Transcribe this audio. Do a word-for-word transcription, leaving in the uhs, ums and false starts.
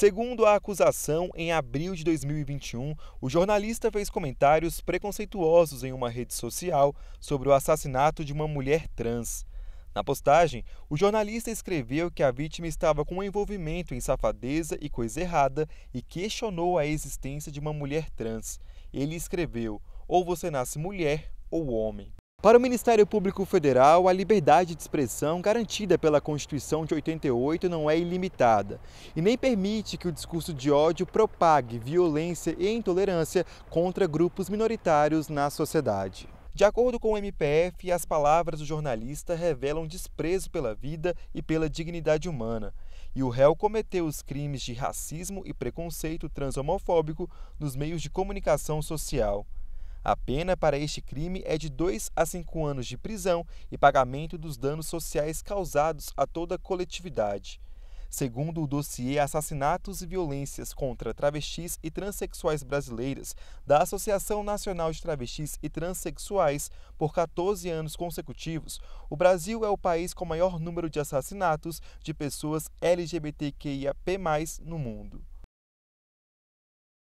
Segundo a acusação, em abril de dois mil e vinte e um, o jornalista fez comentários preconceituosos em uma rede social sobre o assassinato de uma mulher trans. Na postagem, o jornalista escreveu que a vítima estava com envolvimento em safadeza e coisa errada e questionou a existência de uma mulher trans. Ele escreveu: ou você nasce mulher ou homem. Para o Ministério Público Federal, a liberdade de expressão garantida pela Constituição de oitenta e oito não é ilimitada e nem permite que o discurso de ódio propague violência e intolerância contra grupos minoritários na sociedade. De acordo com o M P F, as palavras do jornalista revelam desprezo pela vida e pela dignidade humana. E o réu cometeu os crimes de racismo e preconceito transhomofóbico nos meios de comunicação social. A pena para este crime é de dois a cinco anos de prisão e pagamento dos danos sociais causados a toda a coletividade. Segundo o dossiê Assassinatos e Violências contra Travestis e Transsexuais Brasileiras, da Associação Nacional de Travestis e Transsexuais, por quatorze anos consecutivos, o Brasil é o país com maior número de assassinatos de pessoas L G B T Q I A P mais no mundo.